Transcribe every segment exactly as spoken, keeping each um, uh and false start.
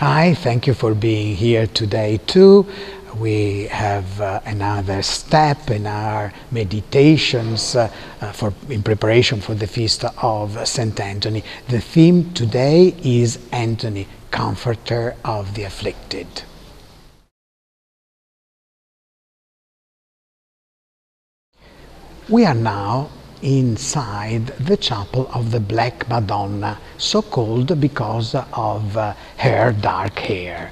Hi, thank you for being here today too. We have uh, another step in our meditations uh, uh, for, in preparation for the Feast of Saint Anthony. The theme today is Anthony, Comforter of the Afflicted. We are now inside the chapel of the Black Madonna, so called because of uh, her dark hair.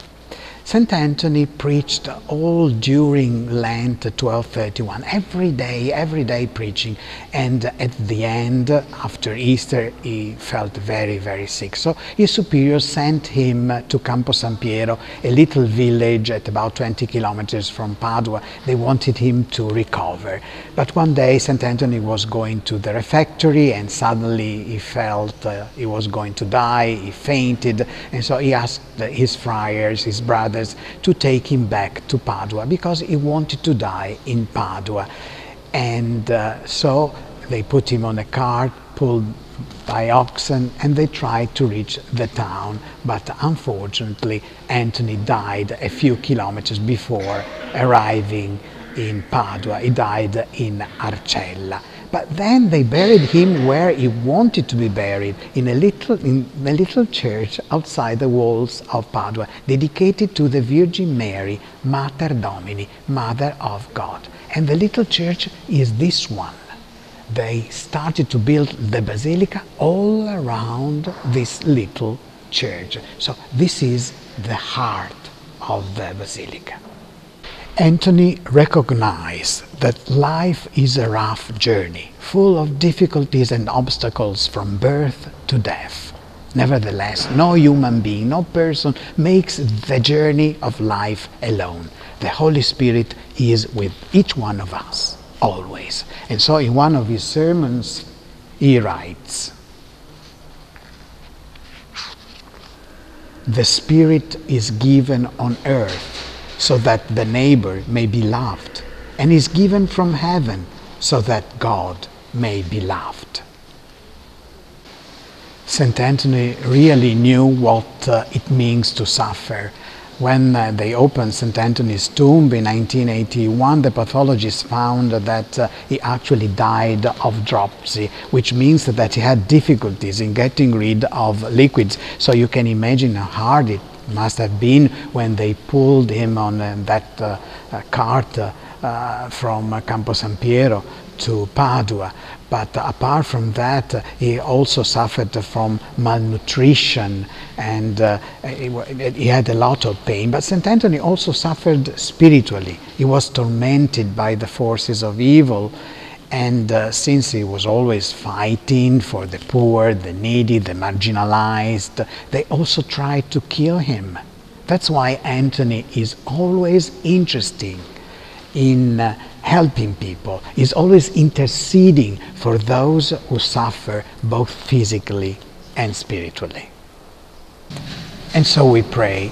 Saint Anthony preached all during Lent twelve thirty-one, every day, every day preaching, and at the end, after Easter, he felt very, very sick. So his superior sent him to Campo San Piero, a little village at about twenty kilometers from Padua. They wanted him to recover. But one day, Saint Anthony was going to the refectory, and suddenly he felt uh, he was going to die, he fainted, and so he asked his friars, his brothers, to take him back to Padua, because he wanted to die in Padua. And uh, so they put him on a cart pulled by oxen, and they tried to reach the town, but unfortunately Anthony died a few kilometers before arriving in Padua. He died in Arcella. But then they buried him where he wanted to be buried, in a little, in a little church outside the walls of Padua, dedicated to the Virgin Mary, Mater Domini, Mother of God. And the little church is this one. They started to build the basilica all around this little church. So this is the heart of the basilica. Anthony recognized that life is a rough journey, full of difficulties and obstacles from birth to death. Nevertheless, no human being, no person makes the journey of life alone. The Holy Spirit is with each one of us, always. And so in one of his sermons, he writes, "The Spirit is given on earth, so that the neighbor may be loved, and is given from heaven, so that God may be loved." Saint Anthony really knew what uh, it means to suffer. When uh, they opened Saint Anthony's tomb in nineteen eighty-one, the pathologists found that uh, he actually died of dropsy, which means that he had difficulties in getting rid of liquids. So you can imagine how hard it must have been when they pulled him on uh, that uh, uh, cart uh, uh, from uh, Campo San Piero to Padua. But uh, apart from that, uh, he also suffered from malnutrition, and uh, he, he had a lot of pain. But Saint Anthony also suffered spiritually. He was tormented by the forces of evil, and uh, since he was always fighting for the poor, the needy, the marginalized, they also tried to kill him. That's why Anthony is always interesting in uh, helping people. He's always interceding for those who suffer both physically and spiritually. And so we pray,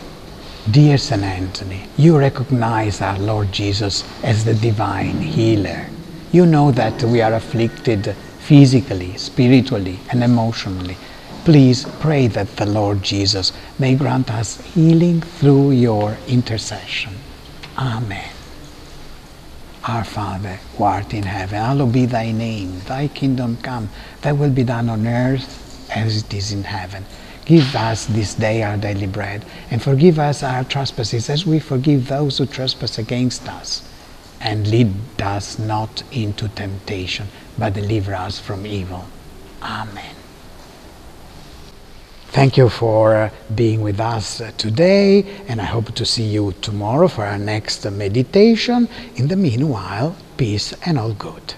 "Dear Saint Anthony, you recognize our Lord Jesus as the divine healer. You know that we are afflicted physically, spiritually, and emotionally. Please pray that the Lord Jesus may grant us healing through your intercession. Amen. Our Father, who art in heaven, hallowed be thy name. Thy kingdom come, thy will be done on earth as it is in heaven. Give us this day our daily bread, and forgive us our trespasses as we forgive those who trespass against us. And lead us not into temptation, but deliver us from evil. Amen." Thank you for being with us today, and I hope to see you tomorrow for our next meditation. In the meanwhile, peace and all good.